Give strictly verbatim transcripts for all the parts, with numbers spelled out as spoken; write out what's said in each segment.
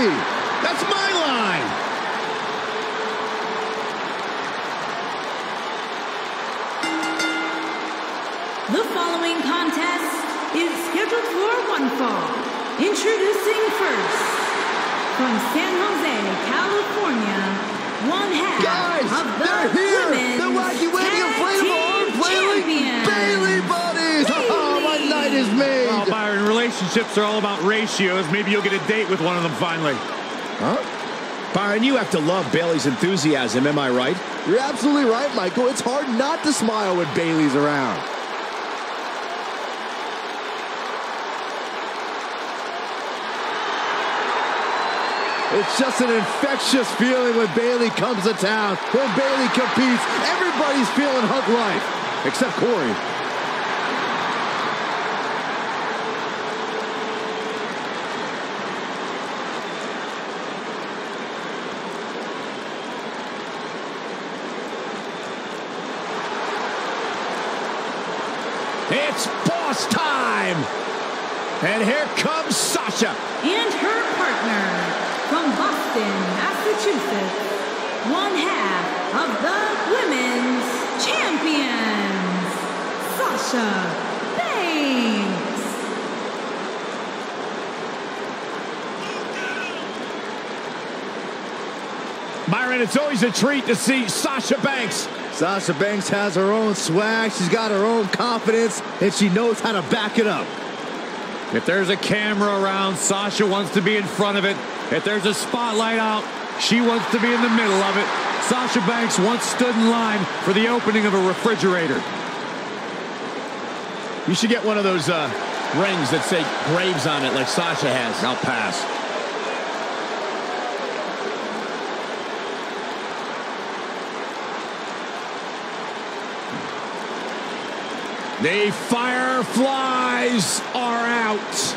me. That's my line. The following contest is scheduled for one fall. Introducing first, from San Jose, California, one half Guys, of the they're here. Women's the Wacky Wavy Inflatable Arm Flailing Bayley Buddies. Bayley. Oh, my night is made. Well, Byron, relationships are all about ratios. Maybe you'll get a date with one of them finally. Huh? Byron, you have to love Bayley's enthusiasm, am I right? You're absolutely right, Michael. It's hard not to smile when Bayley's around. It's just an infectious feeling when Bayley comes to town. When Bayley competes, everybody's feeling Hug Life, except Corey. It's boss time! And here comes Sasha. And her partner. From Boston, Massachusetts, one half of the women's champions, Sasha Banks. Byron, it's always a treat to see Sasha Banks. Sasha Banks has her own swag, she's got her own confidence, and she knows how to back it up. If there's a camera around, Sasha wants to be in front of it. If there's a spotlight out, she wants to be in the middle of it. Sasha Banks once stood in line for the opening of a refrigerator. You should get one of those uh, rings that say Braves on it like Sasha has. I'll pass. The Fireflies are out.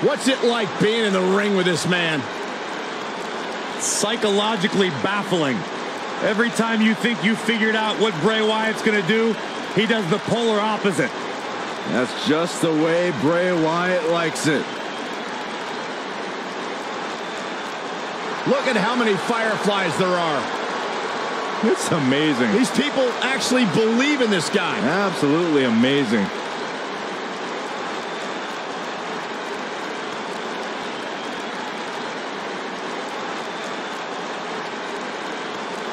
What's it like being in the ring with this man? Psychologically baffling. Every time you think you figured out what Bray Wyatt's going to do, he does the polar opposite. That's just the way Bray Wyatt likes it. Look at how many Fireflies there are. It's amazing. These people actually believe in this guy. Absolutely amazing.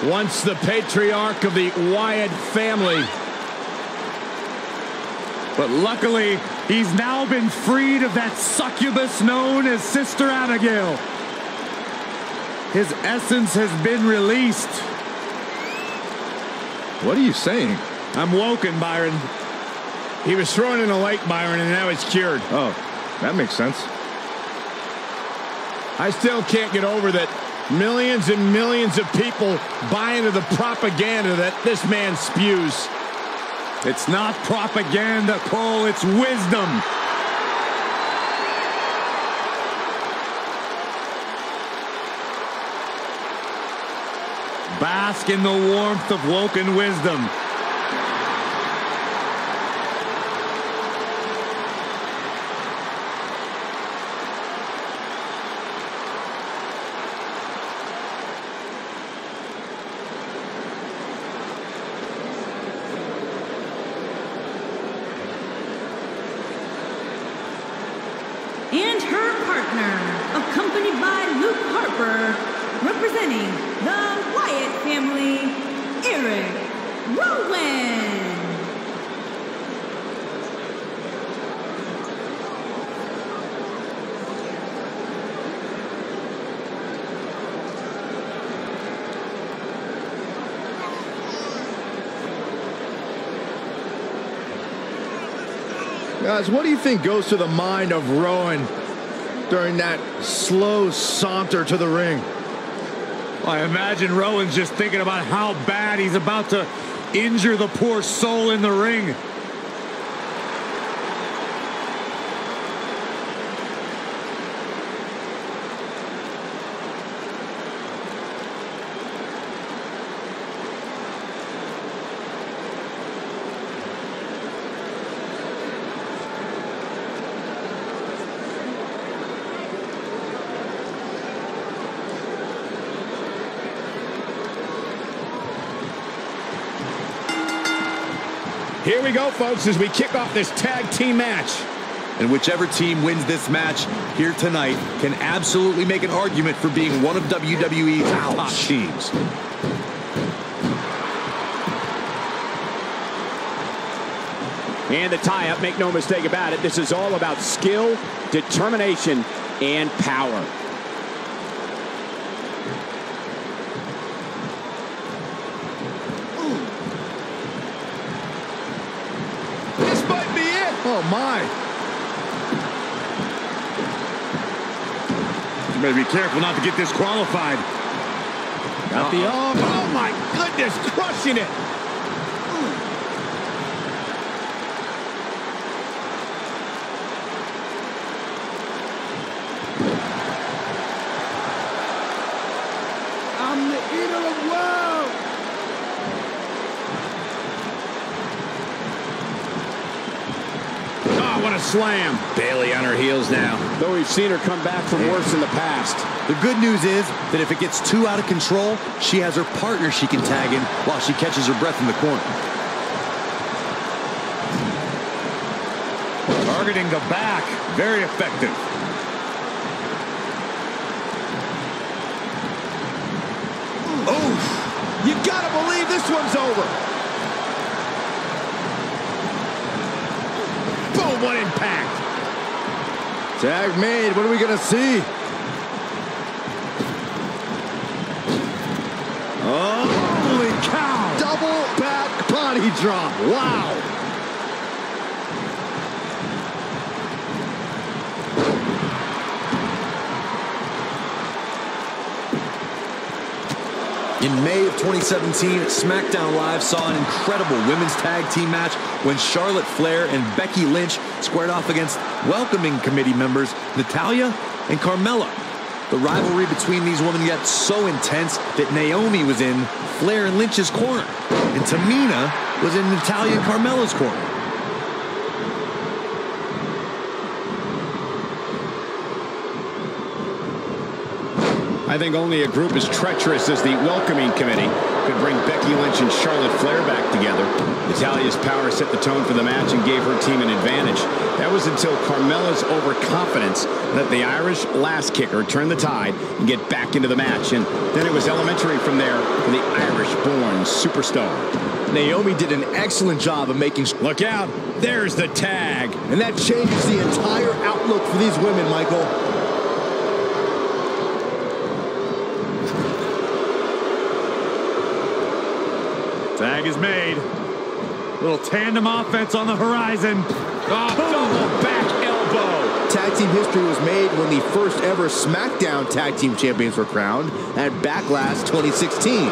Once the patriarch of the Wyatt family. But luckily, he's now been freed of that succubus known as Sister Abigail. His essence has been released. What are you saying? I'm woken, Byron. He was thrown in a lake, Byron, and now he's cured. Oh, that makes sense. I still can't get over that. Millions and millions of people buy into the propaganda that this man spews. It's not propaganda, Cole, it's wisdom. Bask in the warmth of woken wisdom. Accompanied by Luke Harper, representing the Wyatt family, Eric Rowan. Guys, what do you think goes through the mind of Rowan during that slow saunter to the ring. I imagine Rowan's just thinking about how bad he's about to injure the poor soul in the ring. Here we go, folks, as we kick off this tag team match. And whichever team wins this match here tonight can absolutely make an argument for being one of W W E's top teams. And the tie-up, make no mistake about it, this is all about skill, determination, and power. Oh, my. You better be careful not to get disqualified. Got the arm. Oh, my goodness, crushing it. I'm the eater of the world. What a slam. Bayley on her heels now. Though we've seen her come back from worse in the past. The good news is that if it gets too out of control, she has her partner she can tag in while she catches her breath in the corner. Targeting the back. Very effective. Oh, you gotta believe this one's over. Boom, what impact. Tag made. What are we going to see? Oh, holy cow. Double back body drop. Wow. In May of twenty seventeen, SmackDown Live saw an incredible women's tag team match when Charlotte Flair and Becky Lynch squared off against welcoming committee members Natalya and Carmella. The rivalry between these women got so intense that Naomi was in Flair and Lynch's corner, and Tamina was in Natalya and Carmella's corner. I think only a group as treacherous as the welcoming committee could bring Becky Lynch and Charlotte Flair back together. Natalya's power set the tone for the match and gave her team an advantage. That was until Carmella's overconfidence let the Irish last kicker turn the tide and get back into the match. And then it was elementary from there for the Irish-born superstar. Naomi did an excellent job of making... Look out! There's the tag! And that changes the entire outlook for these women, Michael. Tag is made. Little tandem offense on the horizon. Oh, double back elbow. Tag team history was made when the first ever SmackDown Tag Team Champions were crowned at Backlash twenty sixteen.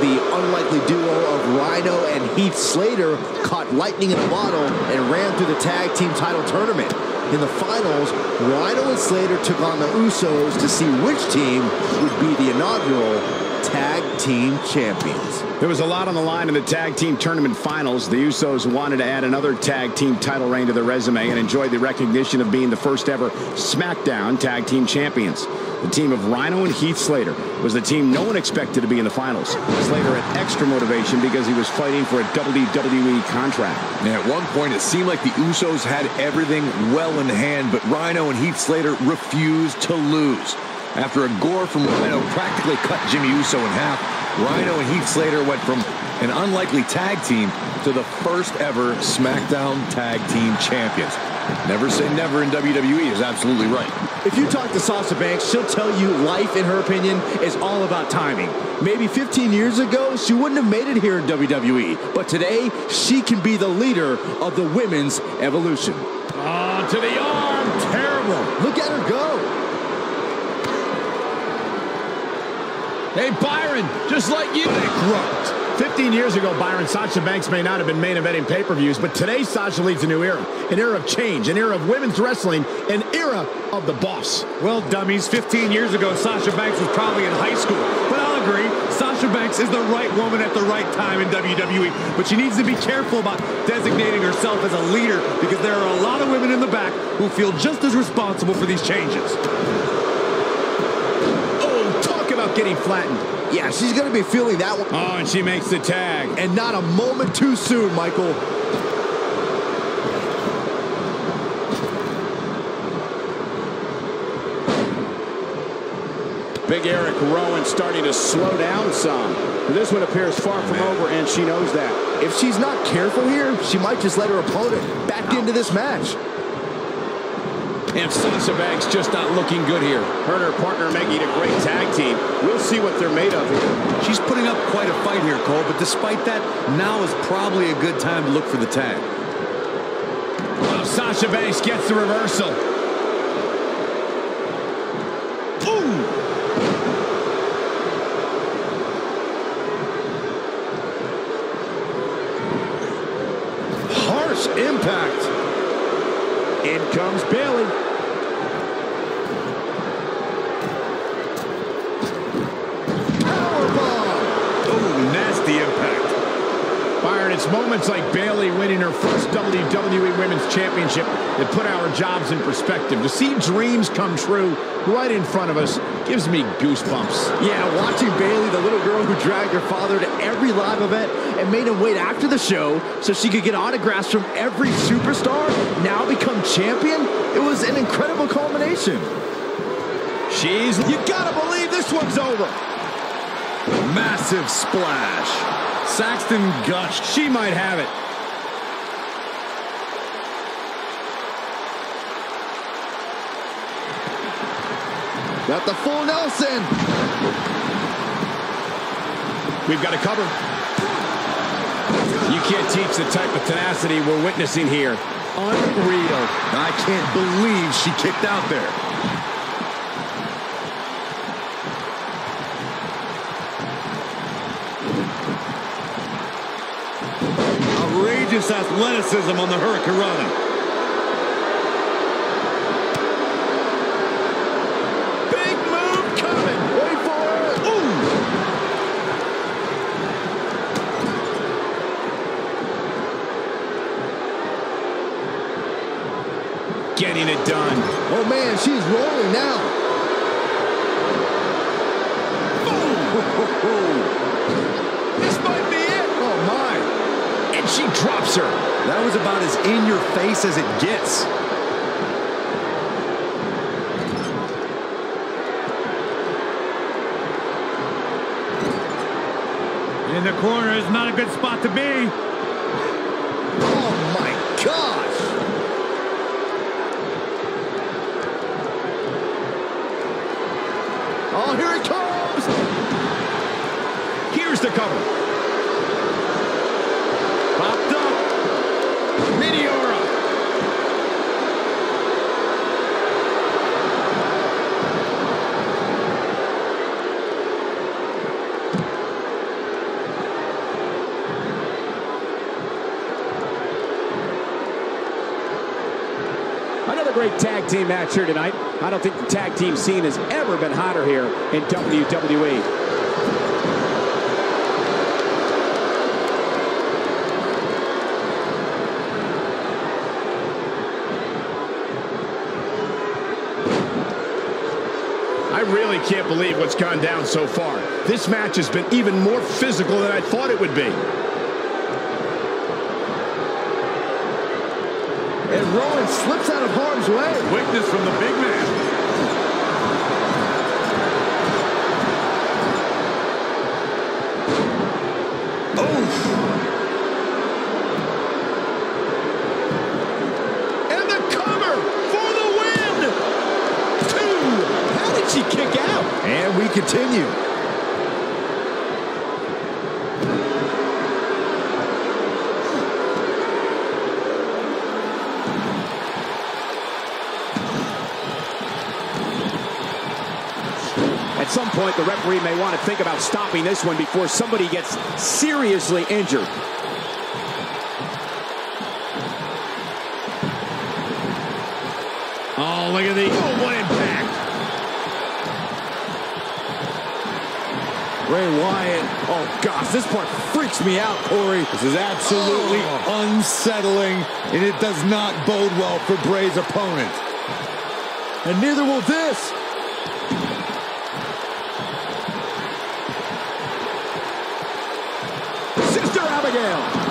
The unlikely duo of Rhyno and Heath Slater caught lightning in a bottle and ran through the tag team title tournament. In the finals, Rhyno and Slater took on the Usos to see which team would be the inaugural Tag Team Champions. There was a lot on the line in the Tag Team Tournament Finals. The Usos wanted to add another Tag Team title reign to their resume and enjoyed the recognition of being the first ever SmackDown Tag Team Champions. The team of Rhyno and Heath Slater was the team no one expected to be in the finals. Slater had extra motivation because he was fighting for a W W E contract. Now, at one point, it seemed like the Usos had everything well in hand, but Rhyno and Heath Slater refused to lose. After a gore from Rhyno practically cut Jimmy Uso in half, Rhyno and Heath Slater went from an unlikely tag team to the first ever SmackDown Tag Team Champions. Never say never in W W E is absolutely right. If you talk to Sasha Banks, she'll tell you life, in her opinion, is all about timing. Maybe fifteen years ago, she wouldn't have made it here in W W E, but today, she can be the leader of the women's evolution. On to the arm, terrible. Look at her go. Hey, Byron, just like you, they croaked. fifteen years ago, Byron, Sasha Banks may not have been main eventing pay-per-views, but today Sasha leads a new era, an era of change, an era of women's wrestling, an era of the boss. Well, dummies, fifteen years ago, Sasha Banks was probably in high school, but I'll agree, Sasha Banks is the right woman at the right time in W W E, but she needs to be careful about designating herself as a leader because there are a lot of women in the back who feel just as responsible for these changes. Getting flattened. Yeah, she's going to be feeling that one. Oh, and she makes the tag. And not a moment too soon, Michael. Big Eric Rowan starting to slow down some. This one appears far from over, and she knows that. If she's not careful here, she might just let her opponent back into this match. And Sasha Banks just not looking good here. Her and her partner making a great tag team. We'll see what they're made of here. She's putting up quite a fight here, Cole, but despite that, now is probably a good time to look for the tag. Well, Sasha Banks gets the reversal. Boom! Harsh impact. In comes Bayley. Powerbomb! Oh, nasty impact. Byron, it's moments like Bayley winning her first W W E Women's Championship that put our jobs in perspective. To see dreams come true right in front of us gives me goosebumps. Yeah, watching Bayley, the little girl who dragged her father to every live event and made him wait after the show so she could get autographs from every superstar, now become champion. It was an incredible culmination. She's, you gotta believe this one's over. Massive splash. Saxton gushed. She might have it. Got the full Nelson. We've got to cover. You can't teach the type of tenacity we're witnessing here. Unreal. I can't believe she kicked out there. Outrageous athleticism on the Hurricanrana. Getting it done. Oh man, she's rolling now. Oh. This might be it. Oh my. And she drops her. That was about as in your face as it gets. In the corner is not a good spot to be. Oh my gosh. Oh, here it comes! Here's the cover. Popped up. Meteora. Another great tag team match here tonight. I don't think the tag team scene has ever been hotter here in W W E. I really can't believe what's gone down so far. This match has been even more physical than I thought it would be. And Rowan slips out of harm's way. Quickness from the big man. Oh! And the cover for the win! Two! How did she kick out? And we continue. point, the referee may want to think about stopping this one before somebody gets seriously injured. Oh, look at the, oh, what impact. Bray Wyatt, oh gosh, this part freaks me out, Corey. This is absolutely oh. unsettling, and it does not bode well for Bray's opponent. And neither will this. Sister Abigail.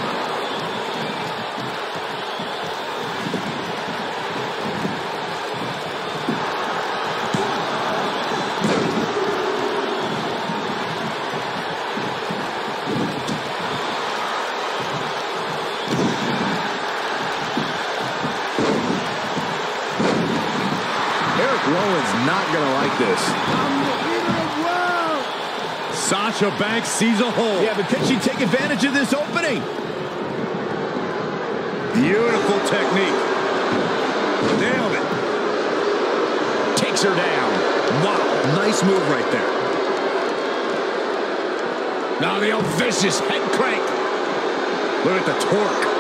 This. I'm the leader of the world. Sasha Banks sees a hole. Yeah, but can she take advantage of this opening? Beautiful technique. Nailed it. Takes her down. Wow, nice move right there. Now the old vicious head crank. Look at the torque.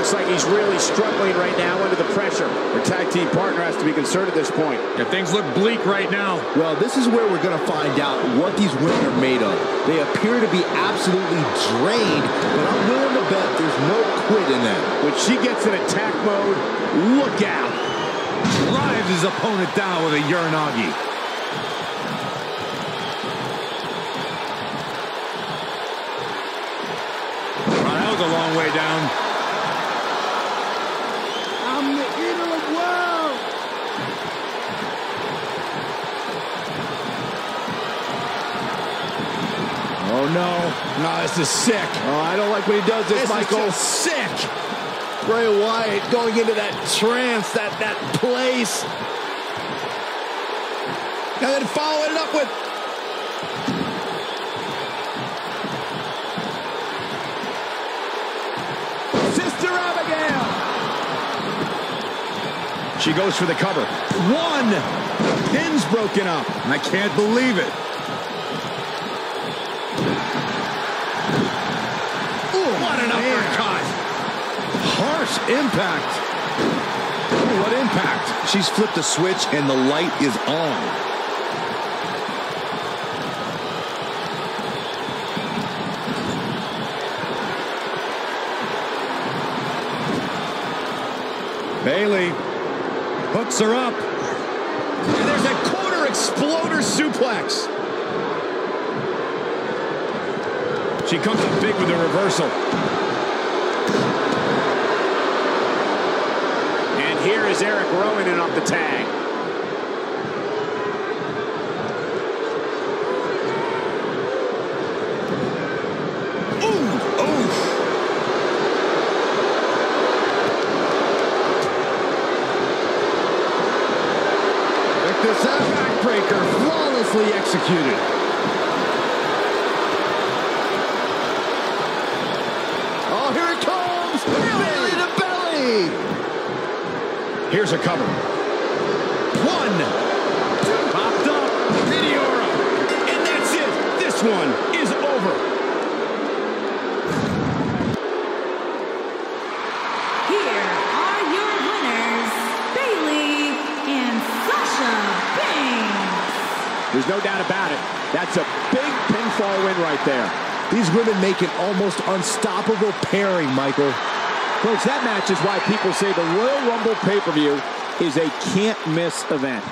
Looks like he's really struggling right now under the pressure. Her tag team partner has to be concerned at this point. Yeah, things look bleak right now. Well, this is where we're going to find out what these women are made of. They appear to be absolutely drained, but I'm willing to bet there's no quit in that. When she gets in attack mode, look out. Drives his opponent down with a Uranagi. That was a long way down. Oh, no. No, this is sick. Oh, I don't like when he does this, this Michael. This is just sick. Bray Wyatt going into that trance, that, that place. And then following it up with... Sister Abigail. She goes for the cover. One. Pin's broken up. I can't believe it. Impact. Ooh, what impact. She's flipped a switch and the light is on. Bayley hooks her up. And there's a quarter exploder suplex. She comes up big with a reversal. Here is Eric Rowan in off the tag. Ooh! Ooh! Check this out. Backbreaker flawlessly executed. Here's a cover. One. Two. Popped up. Meteora. And that's it. This one is over. Here are your winners, Bayley and Sasha Banks. There's no doubt about it. That's a big pinfall win right there. These women make an almost unstoppable pairing, Michael. Folks, that match is why people say the Royal Rumble pay-per-view is a can't-miss event.